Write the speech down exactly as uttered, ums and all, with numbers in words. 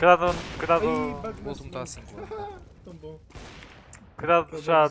Kradon, Kradon... Ai, Volto-me está a cinco. Tão bom. Kradon já